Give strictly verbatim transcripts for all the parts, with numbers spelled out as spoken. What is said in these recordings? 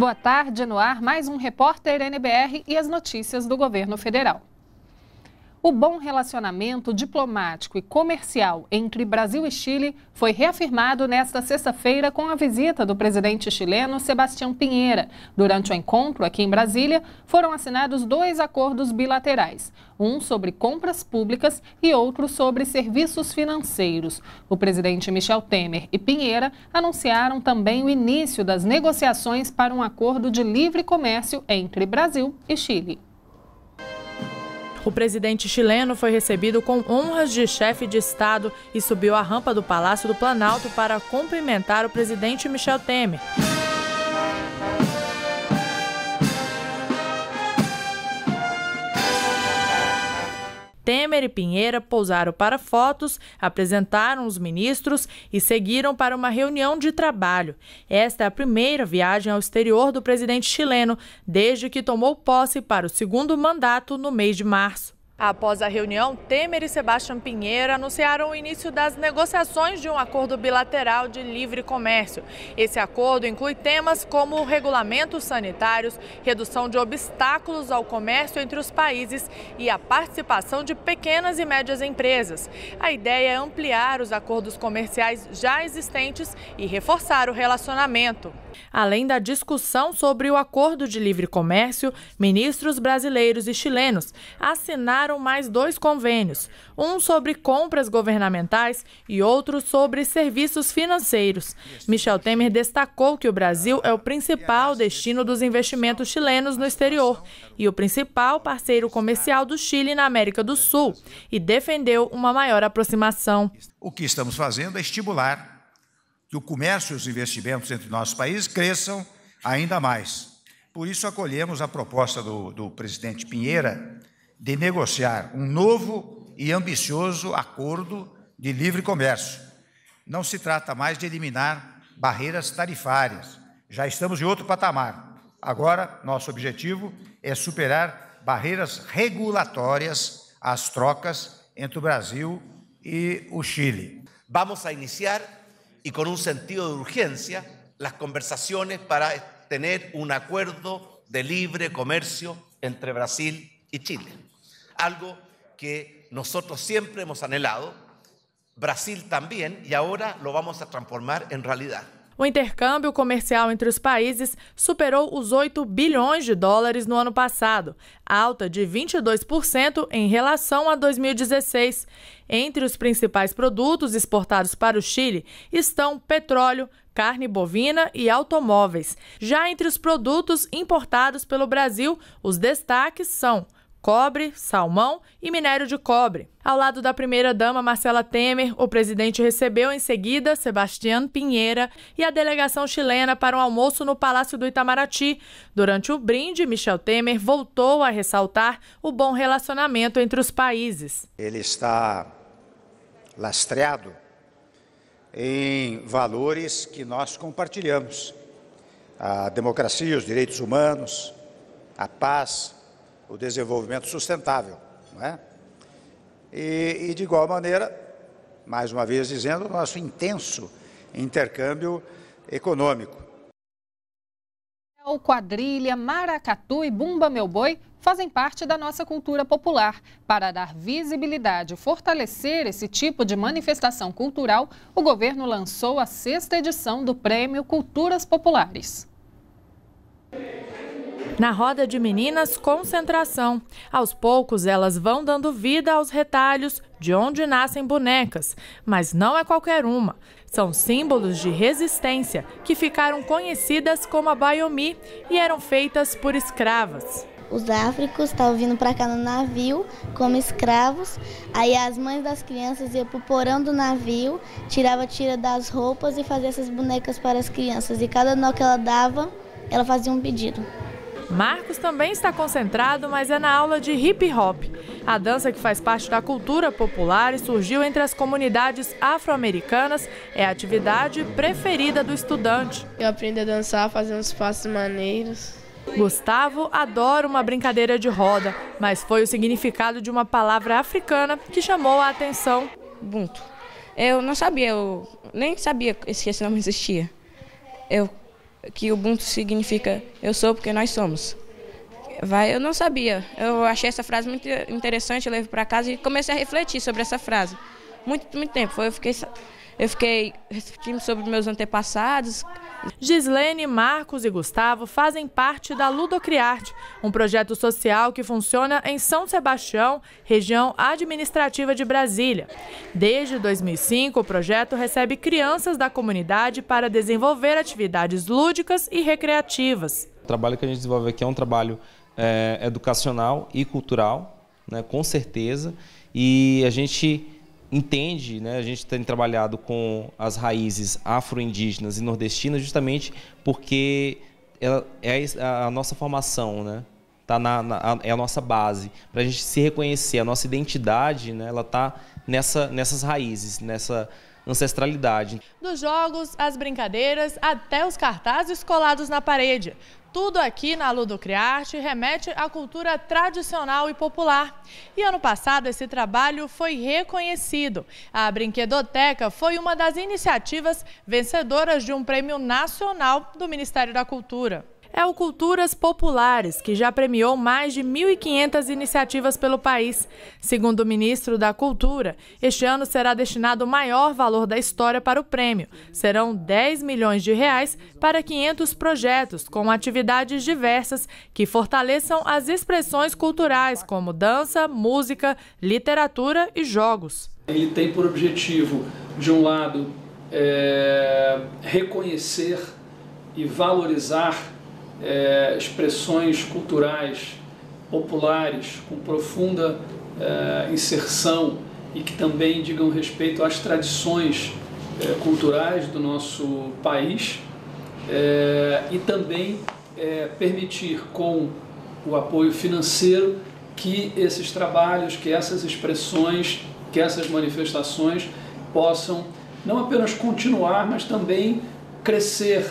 Boa tarde, no ar, mais um Repórter N B R e as notícias do governo federal. O bom relacionamento diplomático e comercial entre Brasil e Chile foi reafirmado nesta sexta-feira com a visita do presidente chileno Sebastián Piñera. Durante o encontro aqui em Brasília, foram assinados dois acordos bilaterais, um sobre compras públicas e outro sobre serviços financeiros. O presidente Michel Temer e Piñera anunciaram também o início das negociações para um acordo de livre comércio entre Brasil e Chile. O presidente chileno foi recebido com honras de chefe de Estado e subiu a rampa do Palácio do Planalto para cumprimentar o presidente Michel Temer. Temer e Piñera pousaram para fotos, apresentaram os ministros e seguiram para uma reunião de trabalho. Esta é a primeira viagem ao exterior do presidente chileno, desde que tomou posse para o segundo mandato no mês de março. Após a reunião, Temer e Sebastián Piñera anunciaram o início das negociações de um acordo bilateral de livre comércio. Esse acordo inclui temas como regulamentos sanitários, redução de obstáculos ao comércio entre os países e a participação de pequenas e médias empresas. A ideia é ampliar os acordos comerciais já existentes e reforçar o relacionamento. Além da discussão sobre o acordo de livre comércio, ministros brasileiros e chilenos assinaram mais dois convênios, um sobre compras governamentais e outro sobre serviços financeiros. Michel Temer destacou que o Brasil é o principal destino dos investimentos chilenos no exterior e o principal parceiro comercial do Chile na América do Sul e defendeu uma maior aproximação. O que estamos fazendo é estimular que o comércio e os investimentos entre nossos países cresçam ainda mais. Por isso acolhemos a proposta do, do presidente Piñera de negociar um novo e ambicioso acordo de livre comércio. Não se trata mais de eliminar barreiras tarifárias. Já estamos em outro patamar. Agora, nosso objetivo é superar barreiras regulatórias às trocas entre o Brasil e o Chile. Vamos a iniciar, e com um sentido de urgência, as conversações para ter um acordo de livre comércio entre Brasil e Chile. Algo que nosotros siempre hemos anhelado, Brasil también, y ahora lo vamos a transformar en realidad. O intercâmbio comercial entre os países superou os oito bilhões de dólares no ano passado, alta de vinte e dois por cento em relação a dois mil e dezesseis. Entre os principais produtos exportados para o Chile estão petróleo, carne bovina e automóveis. Já entre os produtos importados pelo Brasil, os destaques são cobre, salmão e minério de cobre. Ao lado da primeira-dama Marcela Temer, o presidente recebeu em seguida Sebastián Piñera e a delegação chilena para um almoço no Palácio do Itamaraty. Durante o brinde, Michel Temer voltou a ressaltar o bom relacionamento entre os países. Ele está lastreado em valores que nós compartilhamos: a democracia, os direitos humanos, a paz, o desenvolvimento sustentável, não é? E, e, de igual maneira, mais uma vez dizendo, o nosso intenso intercâmbio econômico. O quadrilha, maracatu e bumba meu boi fazem parte da nossa cultura popular. Para dar visibilidade e fortalecer esse tipo de manifestação cultural, o governo lançou a sexta edição do Prêmio Culturas Populares. Na roda de meninas, concentração. Aos poucos, elas vão dando vida aos retalhos de onde nascem bonecas, mas não é qualquer uma. São símbolos de resistência que ficaram conhecidas como Abayomi e eram feitas por escravas. Os áfricos estavam vindo para cá no navio como escravos, aí as mães das crianças iam para o porão do navio, tirava tira das roupas e fazia essas bonecas para as crianças, e cada nó que ela dava, ela fazia um pedido. Marcos também está concentrado, mas é na aula de hip-hop. A dança, que faz parte da cultura popular e surgiu entre as comunidades afro-americanas, é a atividade preferida do estudante. Eu aprendi a dançar, fazer uns passos maneiros. Gustavo adora uma brincadeira de roda, mas foi o significado de uma palavra africana que chamou a atenção. Bunto. Eu não sabia, eu nem sabia que esse nome existia. Eu que Ubuntu significa eu sou porque nós somos. Vai, eu não sabia, eu achei essa frase muito interessante, eu levo para casa e comecei a refletir sobre essa frase. Muito, muito tempo, foi, eu fiquei... Eu fiquei refletindo sobre meus antepassados. Gislene, Marcos e Gustavo fazem parte da Ludocriarte, um projeto social que funciona em São Sebastião, região administrativa de Brasília. Desde dois mil e cinco, o projeto recebe crianças da comunidade para desenvolver atividades lúdicas e recreativas. O trabalho que a gente desenvolve aqui é um trabalho é, educacional e cultural, né, com certeza, e a gente... entende, né? A gente tem trabalhado com as raízes afro-indígenas e nordestinas justamente porque ela é a nossa formação, né? Tá na, na, é a nossa base, para a gente se reconhecer, a nossa identidade, né? Ela está nessa, nessas raízes, nessa ancestralidade. Dos jogos, as brincadeiras, até os cartazes colados na parede. Tudo aqui na Ludocriarte remete à cultura tradicional e popular. E ano passado esse trabalho foi reconhecido. A Brinquedoteca foi uma das iniciativas vencedoras de um prêmio nacional do Ministério da Cultura. É o Culturas Populares, que já premiou mais de mil e quinhentas iniciativas pelo país. Segundo o ministro da Cultura, este ano será destinado o maior valor da história para o prêmio. Serão dez milhões de reais para quinhentos projetos com atividades diversas que fortaleçam as expressões culturais como dança, música, literatura e jogos. Ele tem por objetivo, de um lado, é, reconhecer e valorizar É, expressões culturais populares com profunda é, inserção e que também digam respeito às tradições é, culturais do nosso país é, e também é, permitir com o apoio financeiro que esses trabalhos, que essas expressões, que essas manifestações possam não apenas continuar, mas também crescer,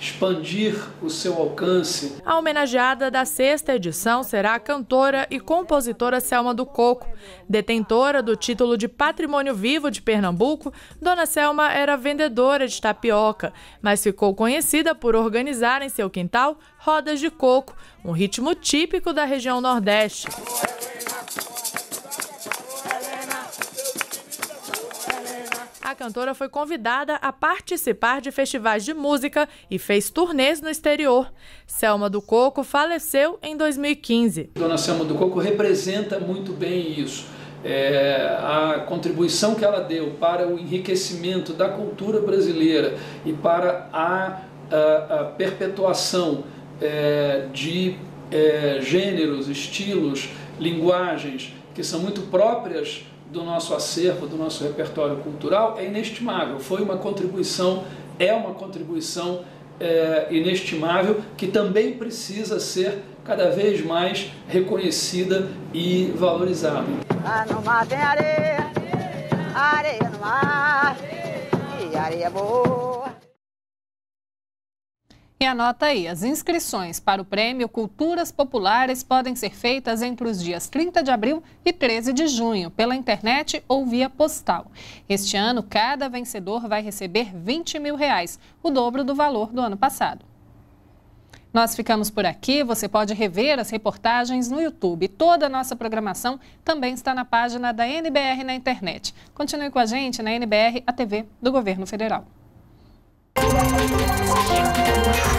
expandir o seu alcance. A homenageada da sexta edição será a cantora e compositora Selma do Coco. Detentora do título de Patrimônio Vivo de Pernambuco, Dona Selma era vendedora de tapioca, mas ficou conhecida por organizar em seu quintal rodas de coco, um ritmo típico da região Nordeste. A cantora foi convidada a participar de festivais de música e fez turnês no exterior. Selma do Coco faleceu em dois mil e quinze. Dona Selma do Coco representa muito bem isso. É, a contribuição que ela deu para o enriquecimento da cultura brasileira e para a, a, a perpetuação é, de é, gêneros, estilos, linguagens que são muito próprias do nosso acervo, do nosso repertório cultural, é inestimável. Foi uma contribuição, é uma contribuição é, inestimável, que também precisa ser cada vez mais reconhecida e valorizada. Ah, no mar tem areia, areia no mar, e areia boa. E anota aí, as inscrições para o prêmio Culturas Populares podem ser feitas entre os dias trinta de abril e treze de junho, pela internet ou via postal. Este ano, cada vencedor vai receber vinte mil reais, o dobro do valor do ano passado. Nós ficamos por aqui, você pode rever as reportagens no YouTube. Toda a nossa programação também está na página da N B R na internet. Continue com a gente na N B R, a T V do Governo Federal. Música